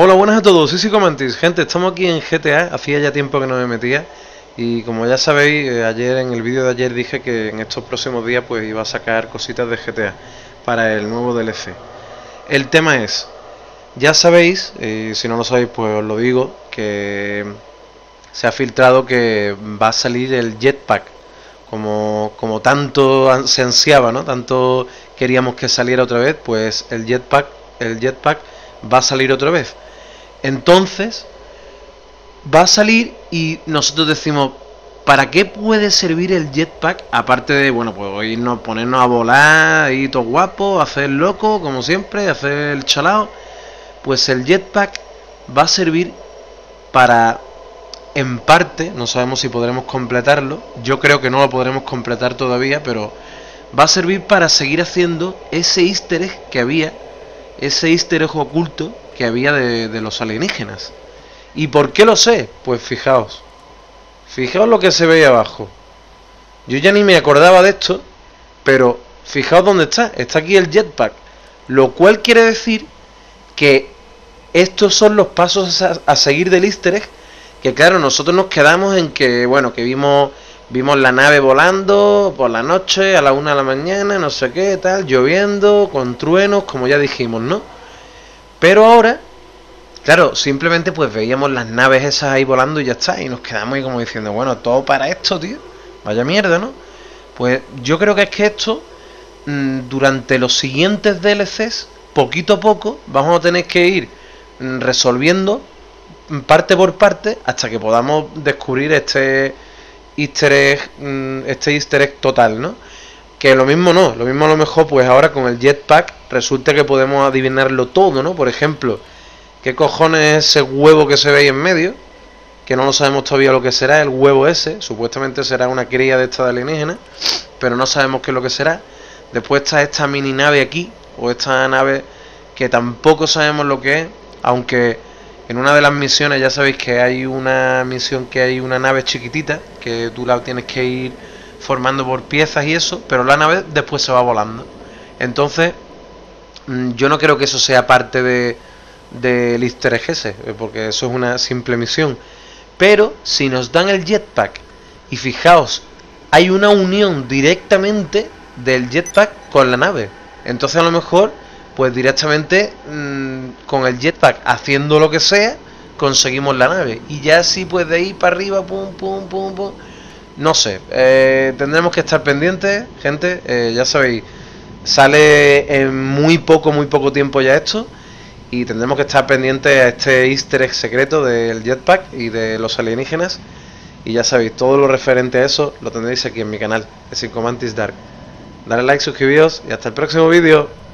Hola, buenas a todos, soy Psychomantis. Gente, estamos aquí en GTA, hacía ya tiempo que no me metía. Y como ya sabéis, ayer en el vídeo de ayer dije que en estos próximos días pues iba a sacar cositas de GTA para el nuevo DLC. El tema es, ya sabéis, si no lo sabéis pues os lo digo, que se ha filtrado que va a salir el jetpack. Como tanto se ansiaba, ¿no? Tanto queríamos que saliera otra vez, pues el jetpack va a salir otra vez. Entonces va a salir y nosotros decimos, ¿para qué puede servir el jetpack? Aparte de, bueno, pues irnos, ponernos a volar, ir todo guapo, hacer loco, como siempre, hacer el chalao. Pues el jetpack va a servir para, en parte, no sabemos si podremos completarlo, yo creo que no lo podremos completar todavía, pero va a servir para seguir haciendo ese easter egg que había, ese easter egg oculto que había de los alienígenas. ¿Y por qué lo sé? Pues fijaos lo que se ve ahí abajo. Yo ya ni me acordaba de esto, pero fijaos dónde está. Está aquí el jetpack, lo cual quiere decir que estos son los pasos a seguir del easter egg. Que claro, nosotros nos quedamos en que, bueno, que vimos la nave volando por la noche, a la 1 de la mañana, no sé qué, tal, lloviendo, con truenos, como ya dijimos, ¿no? Pero ahora, claro, simplemente pues veíamos las naves esas ahí volando y ya está, y nos quedamos ahí como diciendo, bueno, todo para esto, tío, vaya mierda, ¿no? Pues yo creo que es que esto, durante los siguientes DLCs, poquito a poco, vamos a tener que ir resolviendo parte por parte hasta que podamos descubrir este easter egg total, ¿no? Que lo mismo a lo mejor pues ahora con el jetpack resulta que podemos adivinarlo todo, ¿no? Por ejemplo, ¿qué cojones es ese huevo que se ve ahí en medio? Que no lo sabemos todavía lo que será, el huevo ese, supuestamente será una cría de esta de alienígena, pero no sabemos qué es lo que será. Después está esta mini nave aquí, o esta nave que tampoco sabemos lo que es, aunque en una de las misiones, ya sabéis que hay una misión que hay una nave chiquitita, que tú la tienes que ir formando por piezas y eso, pero la nave después se va volando. Entonces, yo no creo que eso sea parte del easter egg ese, porque eso es una simple misión. Pero si nos dan el jetpack, y fijaos, hay una unión directamente del jetpack con la nave. Entonces a lo mejor, pues directamente con el jetpack, haciendo lo que sea, conseguimos la nave. Y ya así pues de ahí para arriba, pum, pum, pum, pum. No sé, tendremos que estar pendientes, gente. Ya sabéis, sale en muy poco tiempo ya esto. Y tendremos que estar pendientes a este easter egg secreto del jetpack y de los alienígenas. Y ya sabéis, todo lo referente a eso lo tendréis aquí en mi canal, Psychomantis Dark. Dale like, suscribíos y hasta el próximo vídeo.